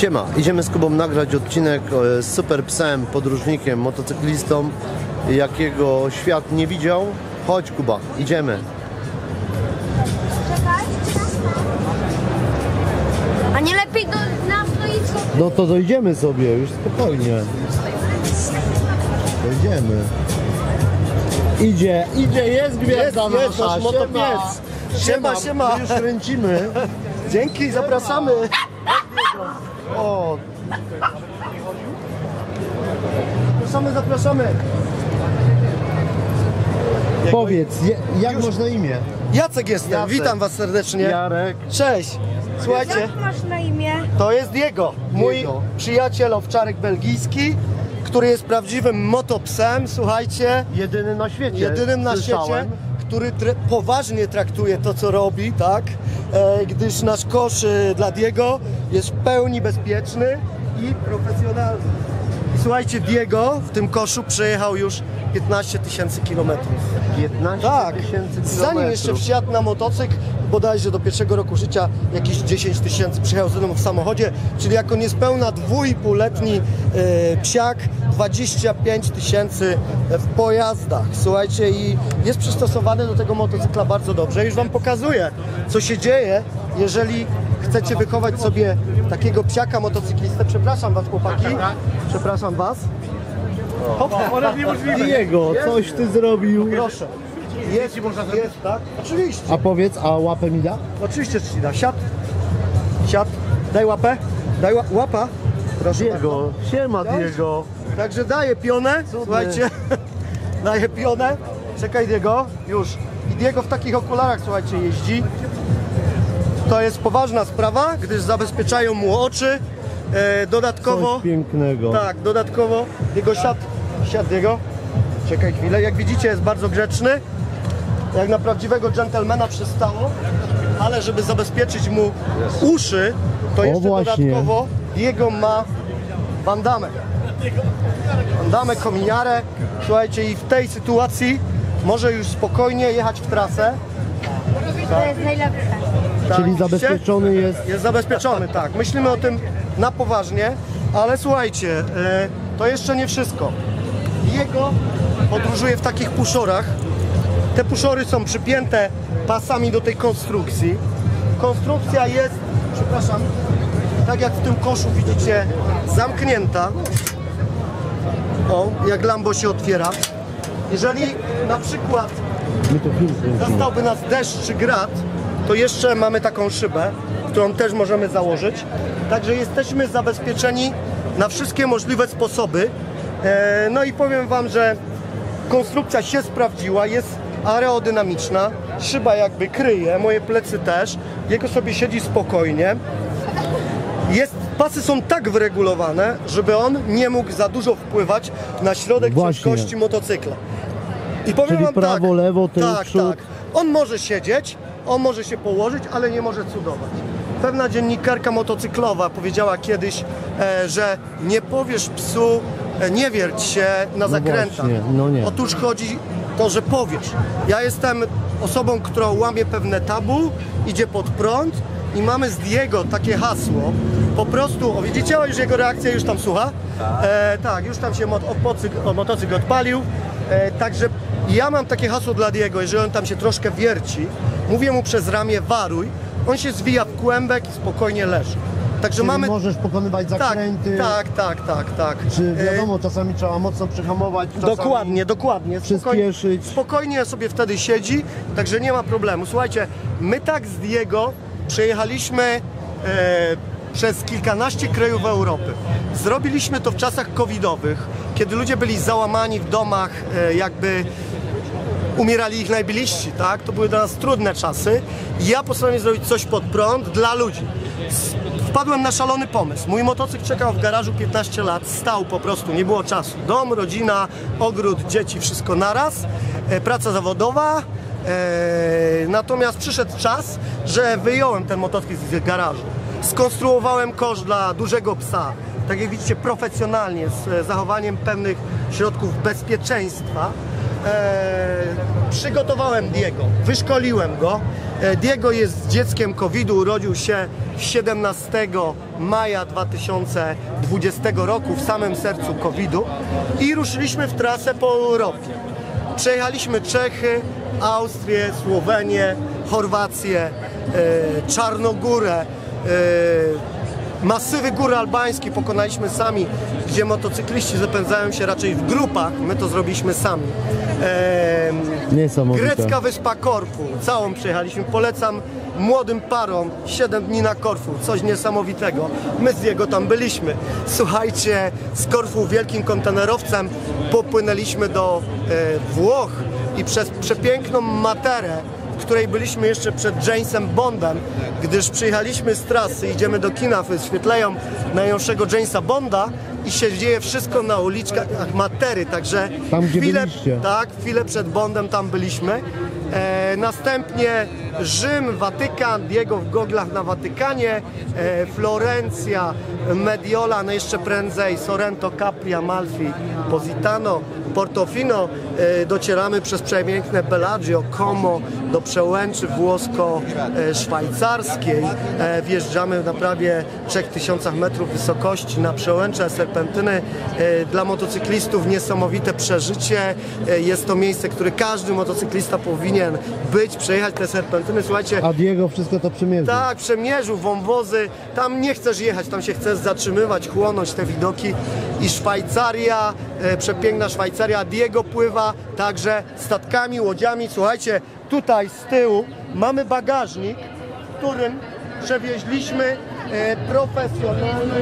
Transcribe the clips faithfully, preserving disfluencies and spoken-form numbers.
Siema, idziemy z Kubą nagrać odcinek z super psem, podróżnikiem, motocyklistą, jakiego świat nie widział. Chodź Kuba, idziemy. A nie lepiej do nas doić? No to dojdziemy sobie, już spokojnie. Dojdziemy. Idzie, idzie, jest gwiazda nasza, motopiec. Siema, siema. My już kręcimy. Dzięki, zapraszamy. O. Zapraszamy, zapraszamy. Powiedz, je, jak już... masz na imię? Jacek jestem, Jacek. Witam was serdecznie. Jarek. Cześć. Słuchajcie. Jak masz na imię? To jest Diego, mój Diego. przyjaciel owczarek belgijski, który jest prawdziwym motopsem, słuchajcie. Jedynym na świecie. Jedynym na Słyszałem. świecie. Który poważnie traktuje to, co robi, tak? E, gdyż nasz kosz e, dla Diego jest w pełni bezpieczny i profesjonalny. I słuchajcie, Diego w tym koszu przejechał już piętnaście tysięcy kilometrów. piętnaście tysięcy kilometrów? Tak, zanim jeszcze wsiadł na motocykl, bodajże do pierwszego roku życia jakieś dziesięć tysięcy przyjechał ze mną w samochodzie, czyli jako niespełna dwójpółletni yy, psiak dwadzieścia pięć tysięcy w pojazdach, słuchajcie, i jest przystosowany do tego motocykla bardzo dobrze. Już wam pokazuję, co się dzieje, jeżeli chcecie wychować sobie takiego psiaka motocyklistę. Przepraszam was chłopaki, przepraszam was. Hop. Diego, coś ty zrobił. Proszę. Jest, jest, tak? Oczywiście. A powiedz, a łapę mi da? Oczywiście, ci da. Siad. Siad. Daj łapę. Daj ła łapa. Proszę Diego. Bardzo. Siema Diego. Także daję pionę. Cudny. Słuchajcie. Daję pionę. Czekaj Diego. Już. I Diego w takich okularach, słuchajcie, jeździ. To jest poważna sprawa, gdyż zabezpieczają mu oczy. E, dodatkowo... Coś pięknego. Tak, dodatkowo. Diego, siad. Siad Diego. Czekaj chwilę. Jak widzicie, jest bardzo grzeczny. Jak na prawdziwego dżentelmena przystało, ale żeby zabezpieczyć mu uszy, to jeszcze dodatkowo Diego ma bandamę. Bandamę, kominiarę. Słuchajcie, i w tej sytuacji może już spokojnie jechać w trasę. To jest najlepsze. Tak. Czyli zabezpieczony jest... Jest zabezpieczony, tak. Myślimy o tym na poważnie, ale słuchajcie, to jeszcze nie wszystko. Diego podróżuje w takich puszorach. Te puszory są przypięte pasami do tej konstrukcji. Konstrukcja jest, przepraszam, tak jak w tym koszu widzicie, zamknięta. O, jak lambo się otwiera. Jeżeli na przykład zastałby nas deszcz czy grad, to jeszcze mamy taką szybę, którą też możemy założyć. Także jesteśmy zabezpieczeni na wszystkie możliwe sposoby. No i powiem wam, że konstrukcja się sprawdziła, jest aerodynamiczna, szyba jakby kryje, moje plecy też, Diego sobie siedzi spokojnie. Jest, pasy są tak wyregulowane, żeby on nie mógł za dużo wpływać na środek ciężkości motocykla. I powiem Czyli wam prawo, tak, lewo, tył, tak, przód. Tak. On może siedzieć, on może się położyć, ale nie może cudować. Pewna dziennikarka motocyklowa powiedziała kiedyś, e, że nie powiesz psu, e, nie wierć się na zakrętach. No no Otóż chodzi... To, że powiesz. Ja jestem osobą, która łamie pewne tabu, idzie pod prąd i mamy z Diego takie hasło. Po prostu, o, widzicie już jego reakcję, już tam słucha? E, tak, już tam się mot o, motocykl odpalił. E, także ja mam takie hasło dla Diego, jeżeli on tam się troszkę wierci, mówię mu przez ramię waruj, on się zwija w kłębek i spokojnie leży. Także Czyli mamy... możesz pokonywać zakręty. Tak, tak, tak, tak, tak. Czy wiadomo, czasami trzeba mocno przyhamować. Czasami... Dokładnie, dokładnie. Spokojnie, spokojnie sobie wtedy siedzi, także nie ma problemu. Słuchajcie, my tak z Diego przejechaliśmy e, przez kilkanaście krajów Europy. Zrobiliśmy to w czasach covidowych, kiedy ludzie byli załamani w domach, e, jakby... umierali ich najbliżsi, tak? To były dla nas trudne czasy. Ja postanowiłem zrobić coś pod prąd dla ludzi. Wpadłem na szalony pomysł. Mój motocykl czekał w garażu piętnaście lat, stał po prostu, nie było czasu. Dom, rodzina, ogród, dzieci, wszystko naraz, e, praca zawodowa. E, natomiast przyszedł czas, że wyjąłem ten motocykl z garażu. Skonstruowałem kosz dla dużego psa, tak jak widzicie, profesjonalnie, z zachowaniem pewnych środków bezpieczeństwa. e, przygotowałem Diego, wyszkoliłem go. Diego jest dzieckiem kowida, urodził się siedemnastego maja dwa tysiące dwudziestego roku w samym sercu kowidu i ruszyliśmy w trasę po Europie. Przejechaliśmy Czechy, Austrię, Słowenię, Chorwację, e, Czarnogórę, e, masywy gór albański pokonaliśmy sami, gdzie motocykliści zapędzają się raczej w grupach, my to zrobiliśmy sami. Eee, grecka wyspa Korfu, całą przejechaliśmy, polecam młodym parom siedem dni na Korfu, coś niesamowitego. My z Diego tam byliśmy. Słuchajcie, z Korfu wielkim kontenerowcem popłynęliśmy do e, Włoch i przez przepiękną Materę, w której byliśmy jeszcze przed Jamesem Bondem, gdyż przyjechaliśmy z trasy, idziemy do kina, wyświetlają najnowszego Jamesa Bonda i się dzieje wszystko na uliczkach Matery, także tam, chwilę, tak, chwilę przed Bondem tam byliśmy. E, następnie Rzym, Watykan, Diego w goglach na Watykanie, e, Florencja, Mediola, no jeszcze prędzej Sorrento, Capri, Amalfi, Positano, Portofino, e, docieramy przez przepiękne Bellagio, Como do przełęczy włosko-szwajcarskiej, e, wjeżdżamy na prawie trzech tysiącach metrów wysokości na przełęcze serpentyny, e, dla motocyklistów niesamowite przeżycie, e, jest to miejsce, które każdy motocyklista powinien być, przejechać te serpentyny, słuchajcie. A Diego wszystko to przemierzył. Tak, przemierzył wąwozy, tam nie chcesz jechać, tam się chcesz zatrzymywać, chłonąć te widoki i Szwajcaria, e, przepiękna Szwajcaria, Diego pływa także statkami, łodziami, słuchajcie, tutaj z tyłu mamy bagażnik, w którym przewieźliśmy e, profesjonalny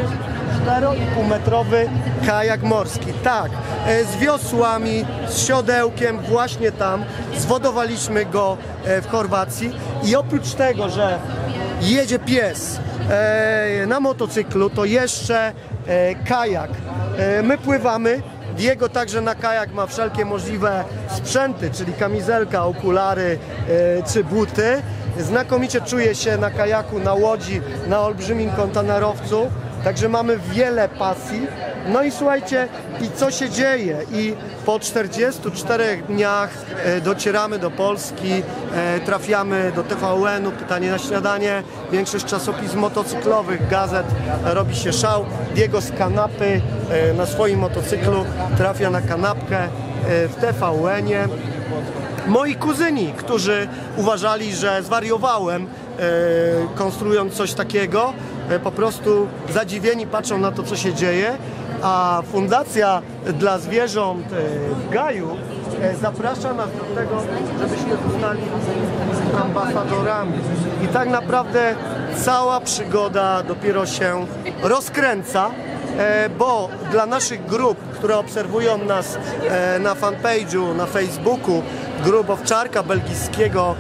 czterometrowy kajak morski, tak, z wiosłami, z siodełkiem, właśnie tam zwodowaliśmy go w Chorwacji i oprócz tego, że jedzie pies na motocyklu, to jeszcze kajak, my pływamy, Diego także na kajak ma wszelkie możliwe sprzęty, czyli kamizelka, okulary czy buty, znakomicie czuje się na kajaku, na łodzi, na olbrzymim kontenerowcu. Także mamy wiele pasji. No i słuchajcie, i co się dzieje? I po czterdziestu czterech dniach docieramy do Polski, trafiamy do T V N-u, pytanie na śniadanie. Większość czasopism motocyklowych, gazet, robi się szał. Diego z kanapy na swoim motocyklu trafia na kanapkę w T V N-ie. Moi kuzyni, którzy uważali, że zwariowałem, konstruując coś takiego, po prostu zadziwieni patrzą na to, co się dzieje, a Fundacja dla Zwierząt w Gaju zaprasza nas do tego, żebyśmy zostali ambasadorami. I tak naprawdę cała przygoda dopiero się rozkręca, bo dla naszych grup, które obserwują nas na fanpage'u, na Facebooku, grup owczarka belgijskiego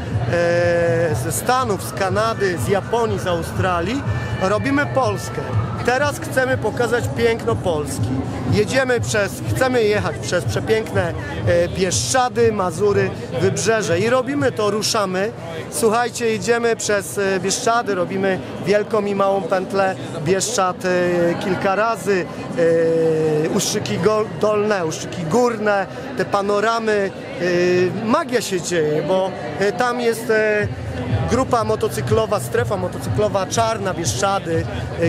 ze Stanów, z Kanady, z Japonii, z Australii, robimy Polskę. Teraz chcemy pokazać piękno Polski. Jedziemy przez, chcemy jechać przez przepiękne Bieszczady, Mazury, wybrzeże i robimy to, ruszamy. Słuchajcie, jedziemy przez Bieszczady, robimy wielką i małą pętlę Bieszczad kilka razy. Ustrzyki dolne, ustrzyki górne, te panoramy. Magia się dzieje, bo tam jest grupa motocyklowa, strefa motocyklowa Czarna Bieszczady,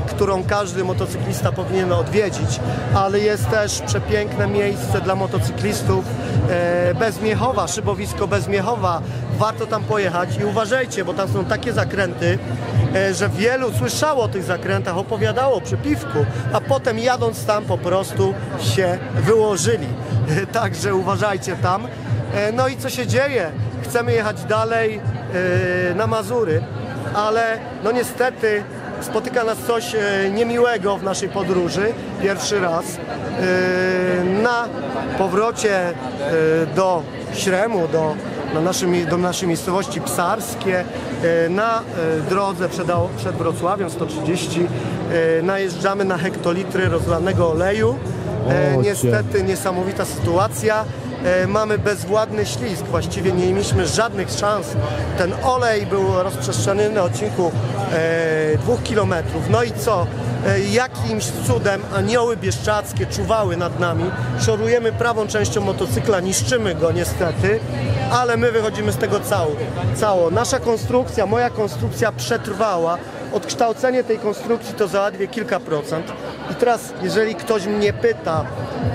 którą każdy motocyklista powinien odwiedzić, ale jest też przepiękne miejsce dla motocyklistów Bezmiechowa, szybowisko Bezmiechowa, warto tam pojechać i uważajcie, bo tam są takie zakręty, że wielu słyszało o tych zakrętach, opowiadało przy piwku, a potem jadąc tam po prostu się wyłożyli, także uważajcie tam. No i co się dzieje? Chcemy jechać dalej yy, na Mazury, ale no niestety spotyka nas coś yy, niemiłego w naszej podróży, pierwszy raz. Yy, na powrocie yy, do Śremu, do, na naszym, do naszej miejscowości Psarskie, yy, na yy, drodze przed, przed Wrocławiem sto trzydzieści yy, najeżdżamy na hektolitry rozlanego oleju. Yy, niestety niesamowita sytuacja. e, mamy bezwładny ślizg. Właściwie nie mieliśmy żadnych szans. Ten olej był rozprzestrzeniony na odcinku e, dwóch kilometrów. No i co? E, jakimś cudem anioły bieszczadzkie czuwały nad nami. Szorujemy prawą częścią motocykla, niszczymy go niestety, ale my wychodzimy z tego cało. cało. Nasza konstrukcja, moja konstrukcja przetrwała. Odkształcenie tej konstrukcji to zaledwie kilka procent. I teraz, jeżeli ktoś mnie pyta,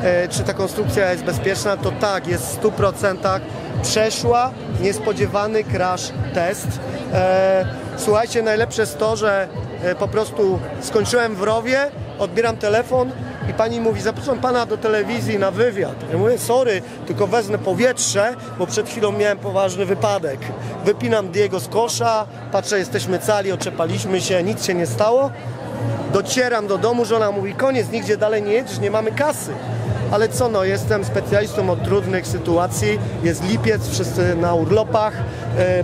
e, czy ta konstrukcja jest bezpieczna, to tak, jest w stu procentach. Przeszła niespodziewany crash test. E, słuchajcie, najlepsze jest to, że e, po prostu skończyłem w rowie, odbieram telefon i pani mówi: zapraszam pana do telewizji na wywiad. Ja mówię: sorry, tylko wezmę powietrze, bo przed chwilą miałem poważny wypadek. Wypinam Diego z kosza, patrzę, jesteśmy cali, oczepaliśmy się, nic się nie stało. Docieram do domu, żona mówi: koniec, nigdzie dalej nie jedziesz, nie mamy kasy. Ale co no, jestem specjalistą od trudnych sytuacji, jest lipiec, wszyscy na urlopach,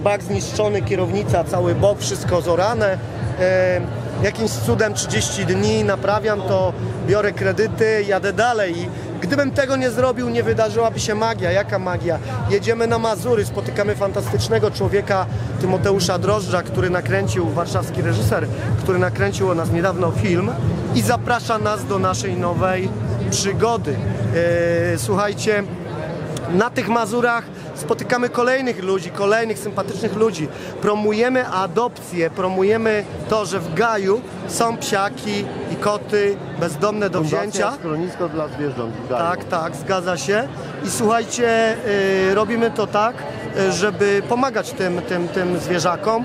bak zniszczony, kierownica, cały bok, wszystko zorane. Jakimś cudem trzydzieści dni naprawiam to, biorę kredyty, jadę dalej. I gdybym tego nie zrobił, nie wydarzyłaby się magia. Jaka magia? Jedziemy na Mazury, spotykamy fantastycznego człowieka, Tymoteusza Drożdża, który nakręcił, warszawski reżyser, który nakręcił o nas niedawno film i zaprasza nas do naszej nowej przygody. Eee, słuchajcie, na tych Mazurach spotykamy kolejnych ludzi, kolejnych sympatycznych ludzi. Promujemy adopcję, promujemy to, że w Gaju są psiaki i koty bezdomne do wzięcia. Schronisko dla zwierząt w Gaju. Tak, tak, zgadza się. I słuchajcie, yy, robimy to tak, yy, żeby pomagać tym, tym, tym zwierzakom.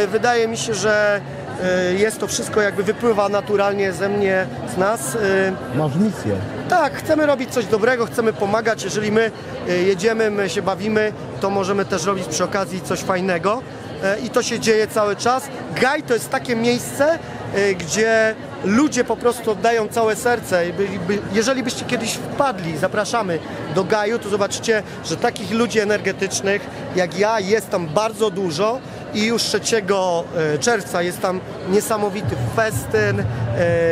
Yy, wydaje mi się, że jest to wszystko, jakby wypływa naturalnie ze mnie, z nas. Masz misję. Tak, chcemy robić coś dobrego, chcemy pomagać. Jeżeli my jedziemy, my się bawimy, to możemy też robić przy okazji coś fajnego. I to się dzieje cały czas. Gaj to jest takie miejsce, gdzie ludzie po prostu oddają całe serce. Jeżeli byście kiedyś wpadli, zapraszamy do Gaju, to zobaczycie, że takich ludzi energetycznych jak ja jest tam bardzo dużo. I już trzeciego czerwca jest tam niesamowity festyn,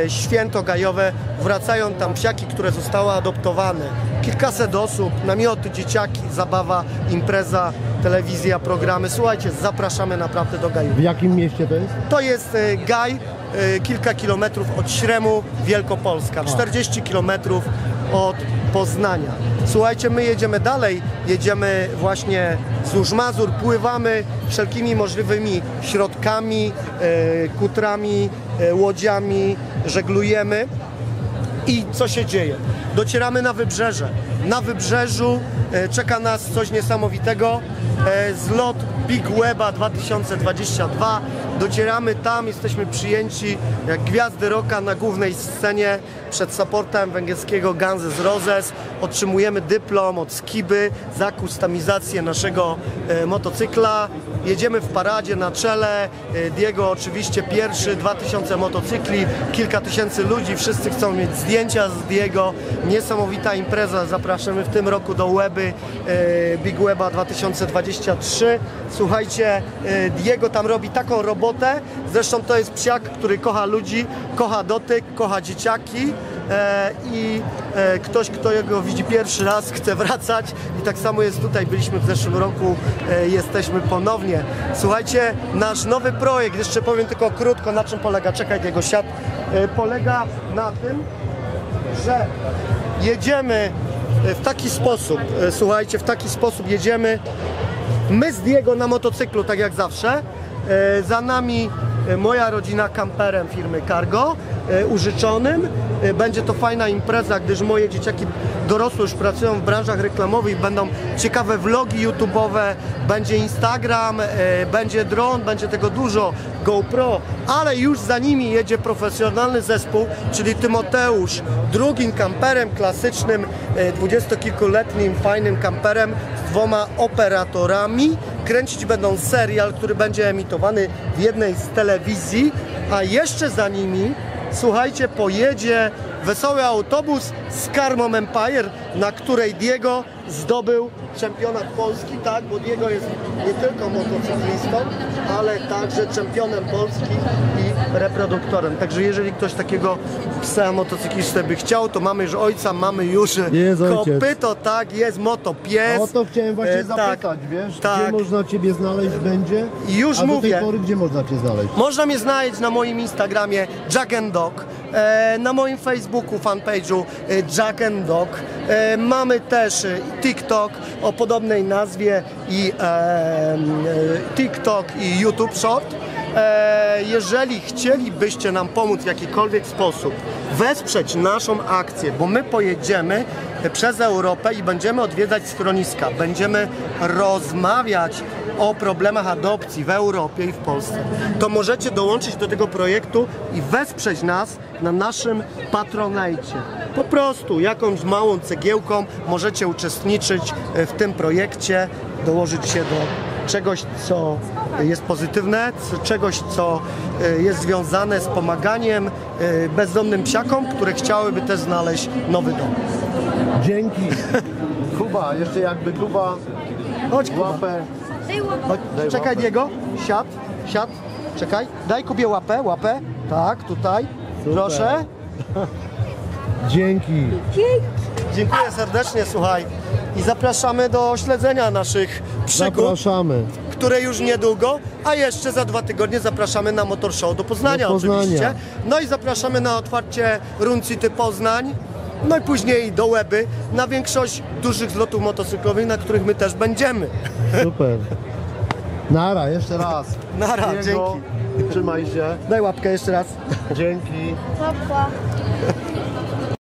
święto gajowe. Wracają tam psiaki, które zostały adoptowane. Kilkaset osób, namioty, dzieciaki, zabawa, impreza, telewizja, programy. Słuchajcie, zapraszamy naprawdę do Gaju. W jakim mieście to jest? To jest Gaj, kilka kilometrów od Śremu, Wielkopolska. czterdzieści kilometrów od Poznania. Słuchajcie, my jedziemy dalej, jedziemy właśnie wzdłuż Mazur, pływamy wszelkimi możliwymi środkami, kutrami, łodziami, żeglujemy i co się dzieje? Docieramy na wybrzeże. Na wybrzeżu czeka nas coś niesamowitego, zlot Big Weba dwa tysiące dwudziesty drugi. Docieramy tam, jesteśmy przyjęci jak gwiazdy rocka na głównej scenie przed supportem węgierskiego Guns N' Roses. Otrzymujemy dyplom od Skiby za kustomizację naszego e, motocykla. Jedziemy w paradzie na czele. Diego oczywiście pierwszy, dwa tysiące motocykli, kilka tysięcy ludzi. Wszyscy chcą mieć zdjęcia z Diego. Niesamowita impreza. Zapraszamy w tym roku do Łeby, e, Big Weba dwa tysiące dwudziesty trzeci. Słuchajcie, e, Diego tam robi taką robotę. Zresztą to jest psiak, który kocha ludzi, kocha dotyk, kocha dzieciaki e, i e, ktoś, kto jego widzi pierwszy raz, chce wracać i tak samo jest tutaj, byliśmy w zeszłym roku, e, jesteśmy ponownie. Słuchajcie, nasz nowy projekt, jeszcze powiem tylko krótko, na czym polega, czekaj jego siat, e, polega na tym, że jedziemy w taki sposób, e, słuchajcie, w taki sposób jedziemy, my z Diego na motocyklu, tak jak zawsze. Za nami moja rodzina kamperem firmy Cargo, użyczonym. Będzie to fajna impreza, gdyż moje dzieciaki dorosłe już pracują w branżach reklamowych. Będą ciekawe vlogi YouTube'owe, będzie Instagram, będzie dron, będzie tego dużo, GoPro. Ale już za nimi jedzie profesjonalny zespół, czyli Tymoteusz, drugim kamperem klasycznym, dwudziestokilkuletnim fajnym kamperem z dwoma operatorami. Kręcić będą serial, który będzie emitowany w jednej z telewizji, a jeszcze za nimi, słuchajcie, pojedzie wesoły autobus z Karmą Empire, na której Diego zdobył czempionat Polski, tak, bo Diego jest nie tylko motocyklistą, ale także czempionem Polski i reproduktorem. Także jeżeli ktoś takiego psa motocyklistę by chciał, to mamy już ojca, mamy już jest kopyto, ojciec. Tak, jest moto, pies. O to chciałem właśnie e, zapytać, tak, wiesz, tak. Gdzie można Ciebie znaleźć będzie? Już a mówię. Do tej pory, gdzie można Cię znaleźć? Można mnie znaleźć na moim Instagramie Jack and Dog, e, na moim Facebooku, fanpage'u Jack and Dog. E, mamy też TikTok o podobnej nazwie i e, e, TikTok i YouTube Short. Jeżeli chcielibyście nam pomóc w jakikolwiek sposób, wesprzeć naszą akcję, bo my pojedziemy przez Europę i będziemy odwiedzać schroniska, będziemy rozmawiać o problemach adopcji w Europie i w Polsce, to możecie dołączyć do tego projektu i wesprzeć nas na naszym Patronajcie. Po prostu jakąś małą cegiełką możecie uczestniczyć w tym projekcie, dołożyć się do czegoś, co jest pozytywne, czegoś, co jest związane z pomaganiem bezdomnym psiakom, które chciałyby też znaleźć nowy dom. Dzięki. Kuba, jeszcze jakby Kuba. Chodź, Kuba. Łapę. Chodź. Czekaj, łapę. Diego. Siad, siad. Czekaj. Daj Kubie łapę, łapę. Tak, tutaj. Super. Proszę. Dzięki. Dzięki. Dziękuję serdecznie, słuchaj. I zapraszamy do śledzenia naszych przygód, zapraszamy. Które już niedługo, a jeszcze za dwa tygodnie zapraszamy na Motor Show do Poznania, do Poznania oczywiście. No i zapraszamy na otwarcie Runcity Poznań, no i później do Łeby, na większość dużych zlotów motocyklowych, na których my też będziemy. Super. Nara, jeszcze raz. Nara, Diego, dzięki. Trzymaj się. Daj łapkę jeszcze raz. Dzięki. Łapka.